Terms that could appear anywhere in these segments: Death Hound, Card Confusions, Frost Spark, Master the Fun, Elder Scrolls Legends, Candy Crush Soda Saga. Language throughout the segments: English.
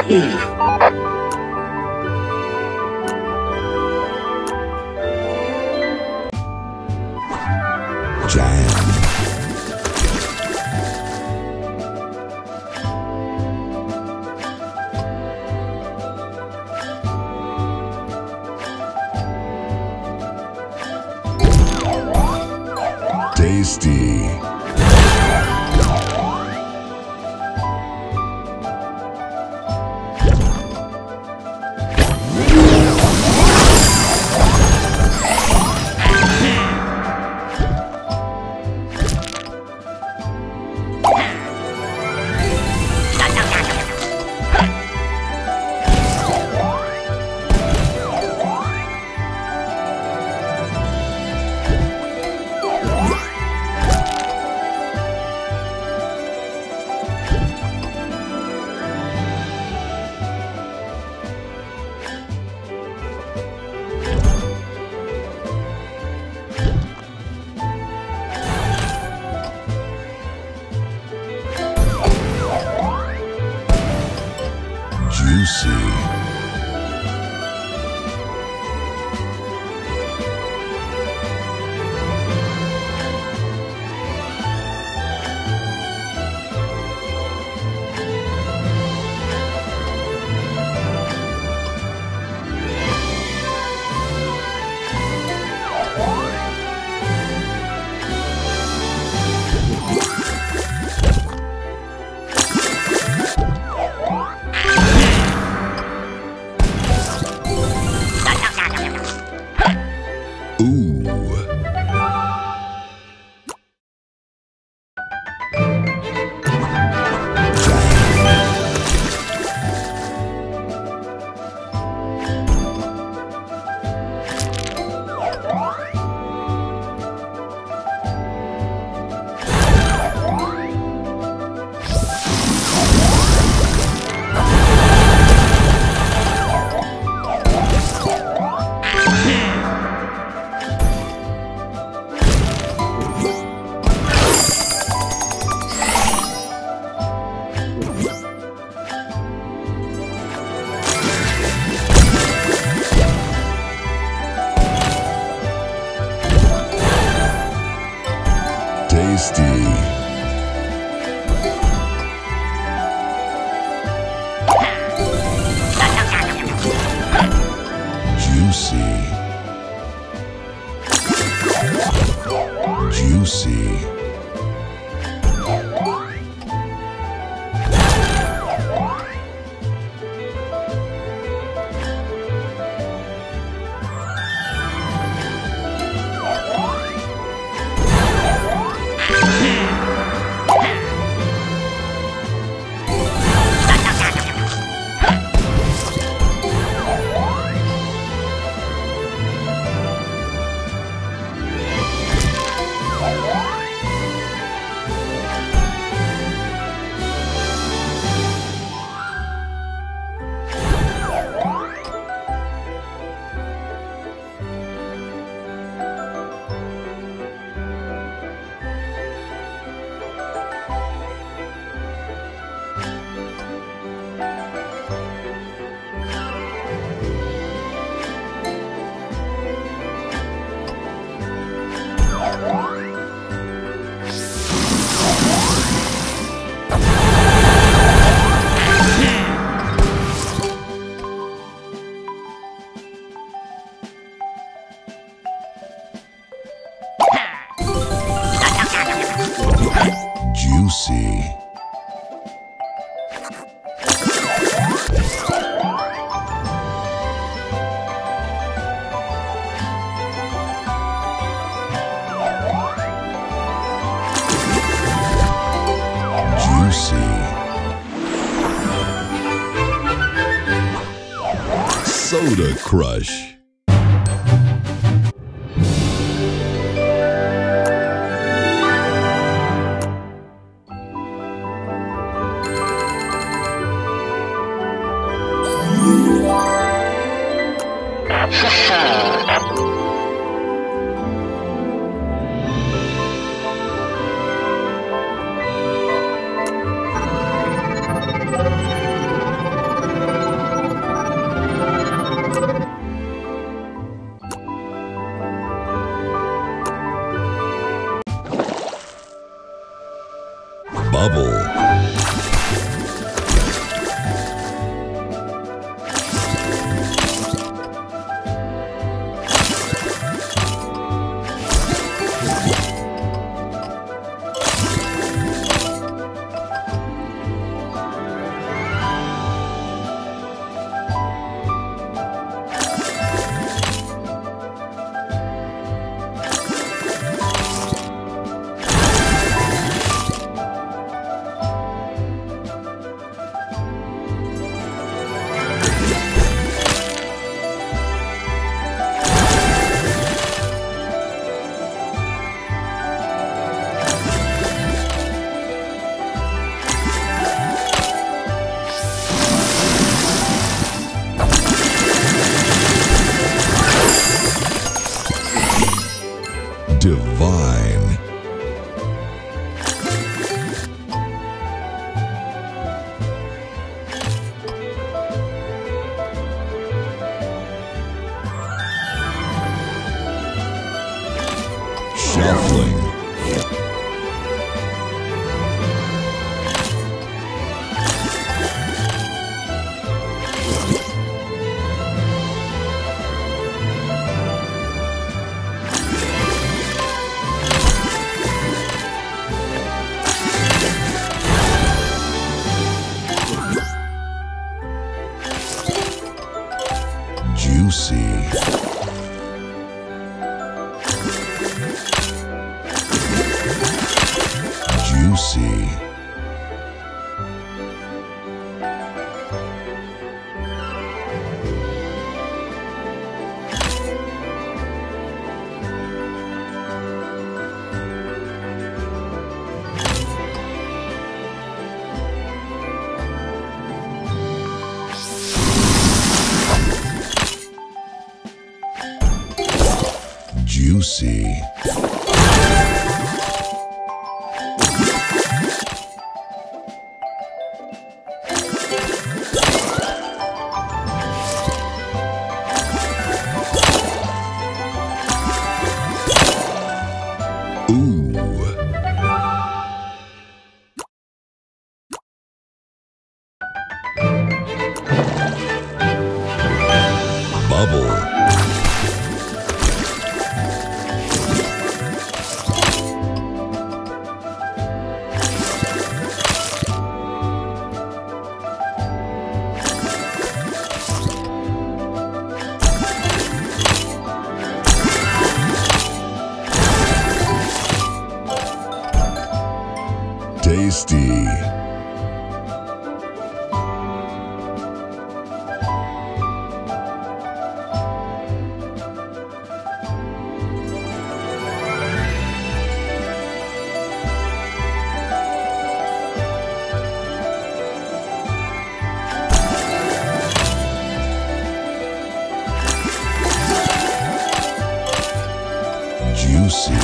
Jam. Tasty. Juicy. Tasty. Juicy. Juicy. Soda Crush. divine. Shuffling. Juicy. Juicy. Juicy. Bubble. Tasty. Juicy.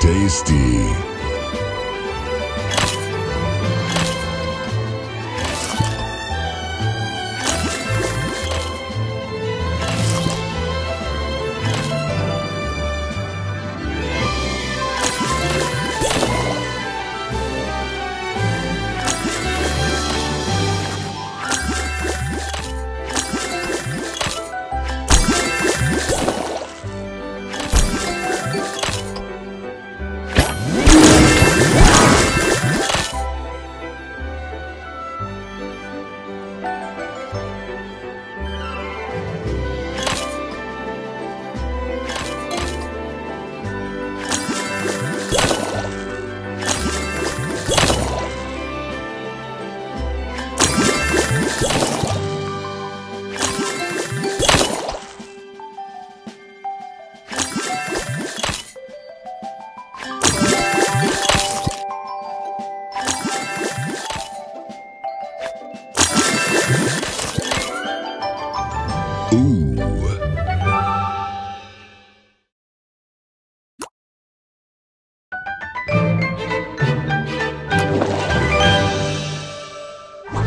Tasty.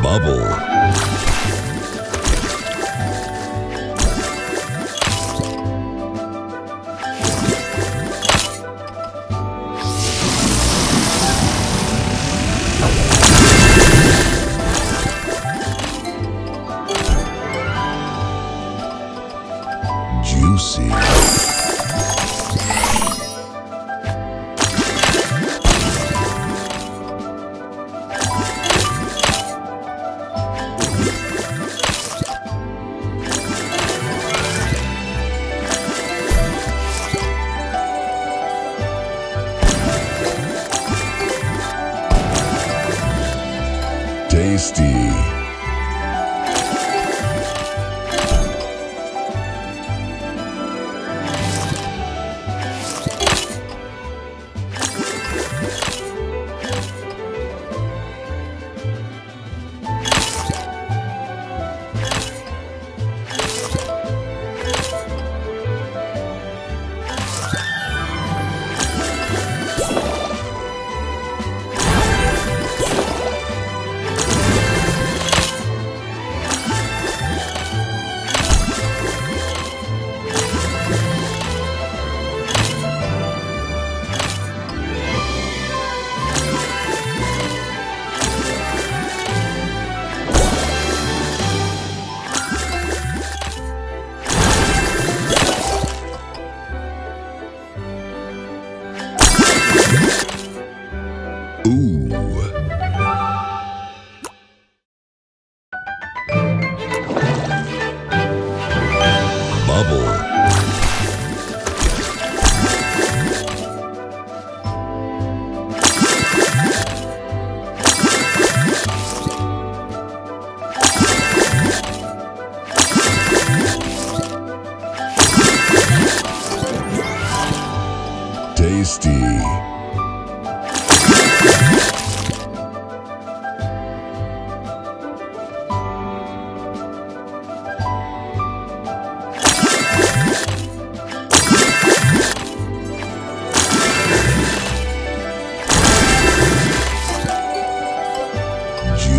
Bubble. Juicy. Tasty.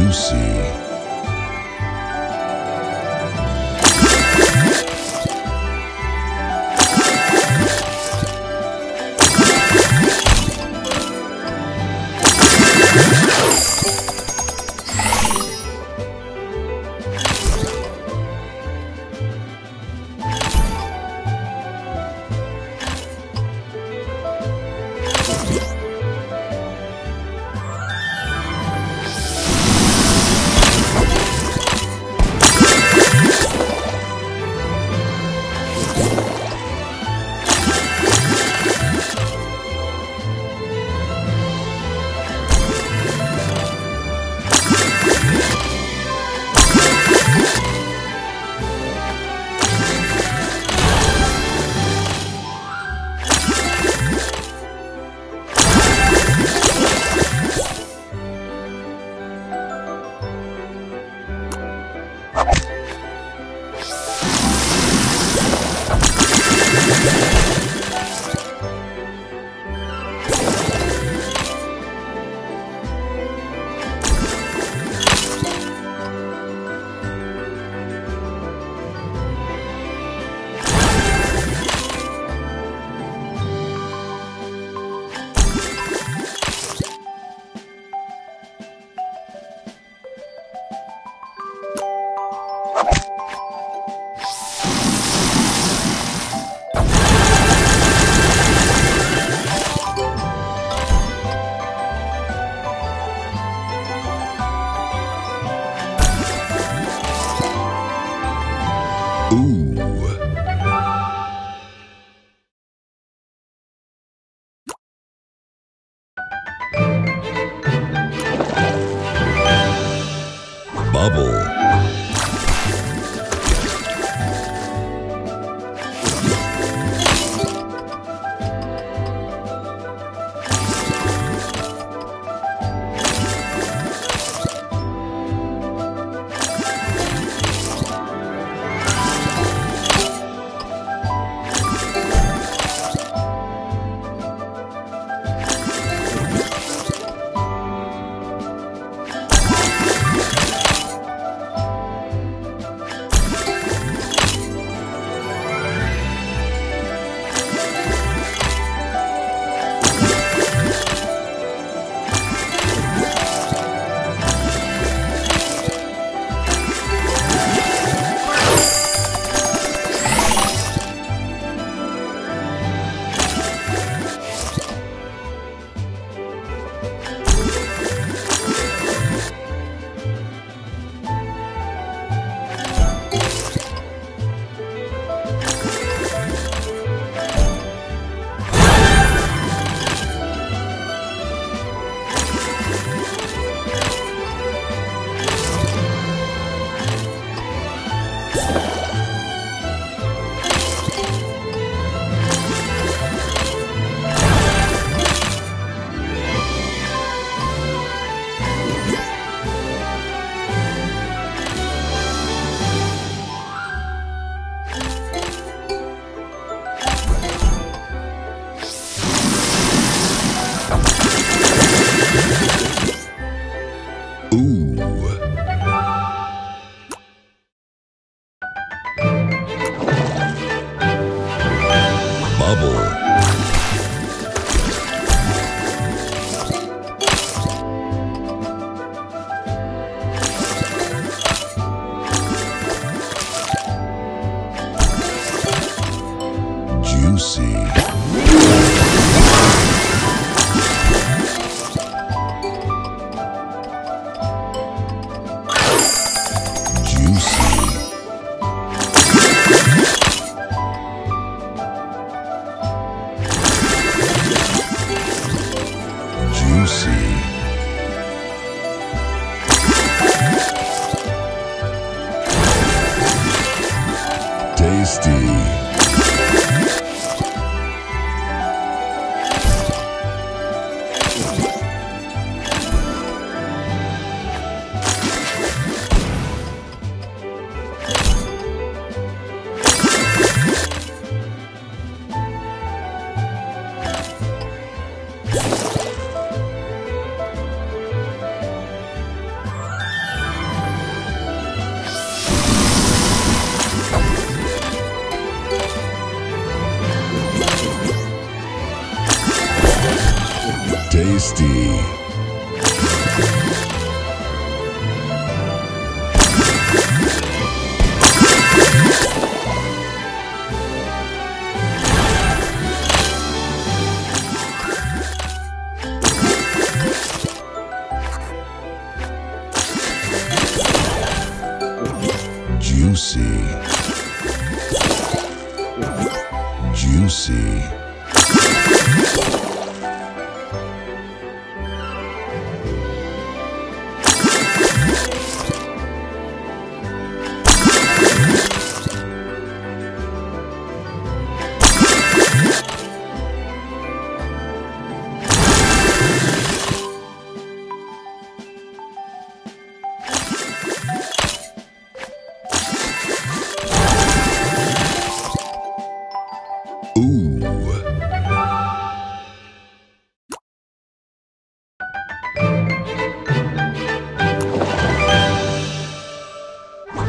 you see. tasty. Juicy, juicy,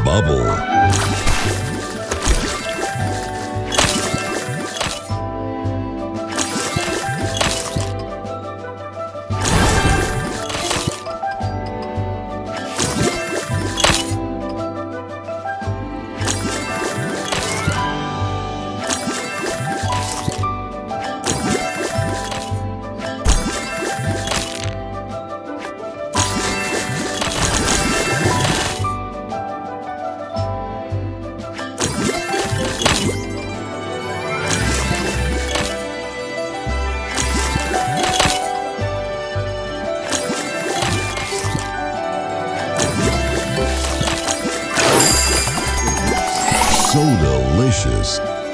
bubble. So delicious.